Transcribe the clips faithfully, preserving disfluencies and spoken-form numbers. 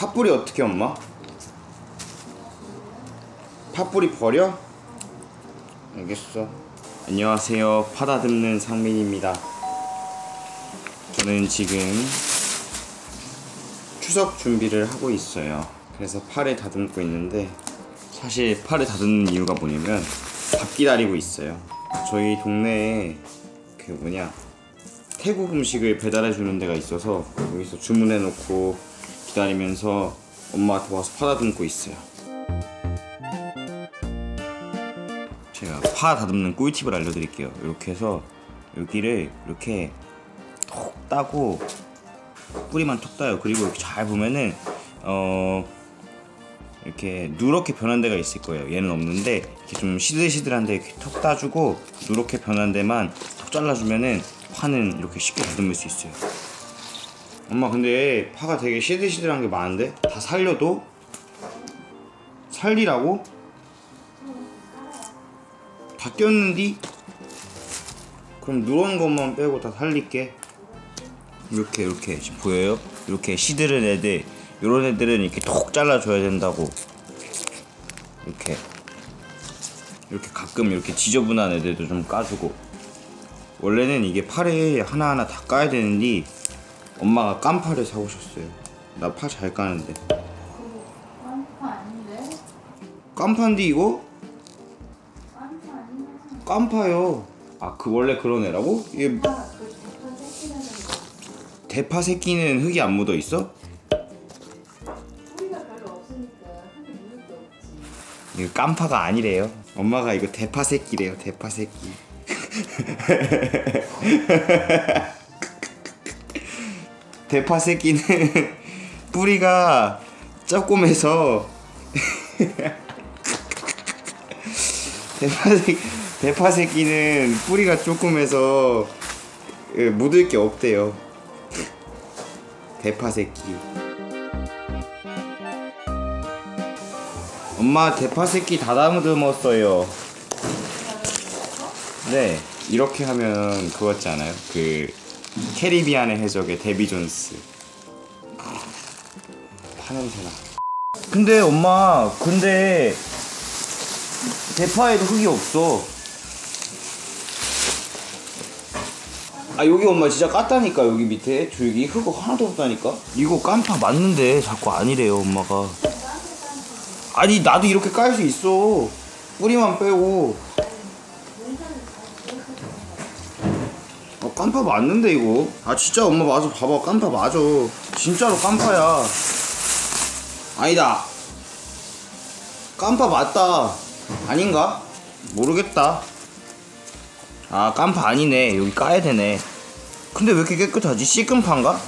팥뿌리 어떻게 엄마? 팥뿌리 버려? 알겠어. 안녕하세요, 파다듬는 상민입니다. 저는 지금 추석 준비를 하고 있어요. 그래서 파를 다듬고 있는데, 사실 파를 다듬는 이유가 뭐냐면 밥 기다리고 있어요. 저희 동네에 그 뭐냐 태국 음식을 배달해주는 데가 있어서 여기서 주문해놓고 기다리면서 엄마가 도와서 파다듬고 있어요. 제가 파 다듬는 꿀팁을 알려드릴게요. 이렇게 해서 여기를 이렇게 톡 따고 뿌리만 톡 따요. 그리고 이렇게 잘 보면은 어 이렇게 누렇게 변한 데가 있을 거예요. 얘는 없는데 이렇게 좀 시들시들한 데 이렇게 톡 따주고 누렇게 변한 데만 톡 잘라주면은 파는 이렇게 쉽게 다듬을 수 있어요. 엄마 근데 파가 되게 시들시들한 게 많은데 다 살려도? 살리라고? 다 꼈는디? 그럼 누런 것만 빼고 다 살릴게. 이렇게 이렇게 지금 보여요? 이렇게 시들은 애들, 요런 애들은 이렇게 톡 잘라줘야 된다고. 이렇게 이렇게 가끔 이렇게 지저분한 애들도 좀 까주고. 원래는 이게 파를 하나하나 다 까야 되는데 엄마가 깐 파를 사오셨어요. 나 파 잘 까는데. 깐 파 아닌데? 깐 파인데 이거? 깐 파 아닌데? 깐 파요. 아, 그 원래 그런 애라고? 얘 대파, 그 대파 새끼는 대파 새끼는 흙이 안 묻어 있어? 뿌리가 별로 없으니까 흙이 묻을 게 없지. 이거 깐 파가 아니래요. 엄마가 이거 대파 새끼래요. 대파 새끼. 대파 새끼는 뿌리가 쪼꼬매서 대파 새끼, 대파 새끼는 뿌리가 쪼꼬매서 묻을 게 없대요. 대파 새끼. 엄마 대파 새끼 다 다듬었어요. 네. 이렇게 하면 그거 같지 않아요? 그 캐리비안의 해적의 데비 존스. 파 냄새나. 근데 엄마 근데 대파에도 흙이 없어. 아 여기 엄마 진짜 깠다니까. 여기 밑에 줄기 흙이 하나도 없다니까. 이거 깐파 맞는데 자꾸 아니래요 엄마가. 아니 나도 이렇게 깔 수 있어. 뿌리만 빼고. 깐파 맞는데 이거? 아 진짜 엄마 맞아. 봐봐 깐파 맞아. 진짜로 깐파야. 아니다 깐파 맞다. 아닌가? 모르겠다. 아 깐파 아니네. 여기 까야 되네. 근데 왜 이렇게 깨끗하지? 씻은 파인가?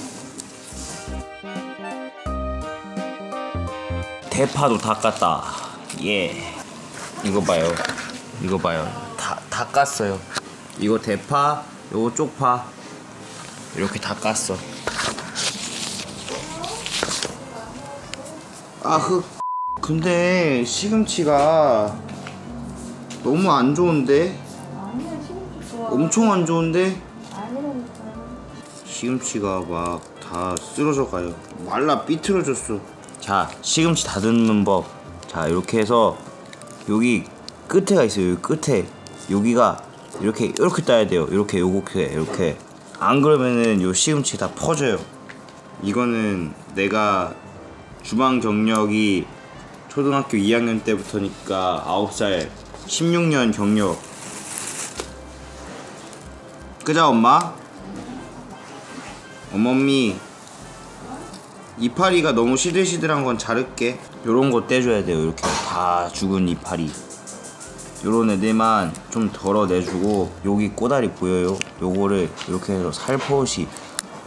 대파도 다 깠다. 예 이거 봐요. 이거 봐요. 다, 다 깠어요. 이거 대파 요거 쪽파 이렇게 다 깠어. 아 흑. 근데 시금치가 너무 안 좋은데? 아니야 시금치 좋아. 엄청 안 좋은데? 아니라니까. 시금치가 막 다 쓰러져 가요. 말라 삐뚤어졌어. 자 시금치 다듬는 법. 자 이렇게 해서 여기 끝에가 있어요. 여기 끝에 여기가 이렇게 이렇게 따야 돼요. 이렇게 요렇게 이렇게. 안 그러면은 요 시금치 다 퍼져요. 이거는 내가 주방 경력이 초등학교 이 학년 때부터니까 아홉 살 십육 년 경력. 그자 엄마? 어머니 이파리가 너무 시들시들한 건 자를게. 요런 거 떼줘야 돼요. 이렇게 다 죽은 이파리 요런 애들만 좀 덜어내주고. 여기 꼬다리 보여요? 요거를 이렇게 해서 살포시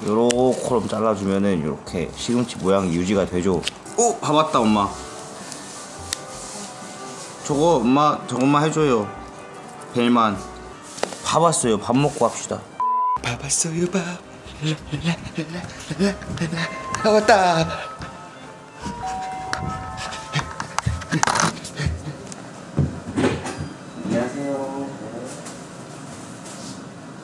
요렇게 잘라주면은 이렇게 시금치 모양이 유지가 되죠. 오! 봐봤다 엄마. 저거 엄마 저것만 해줘요. 벨만. 봐봤어요. 밥 먹고 합시다. 봐봤어요 밥. 라라라라라라라. 왔다.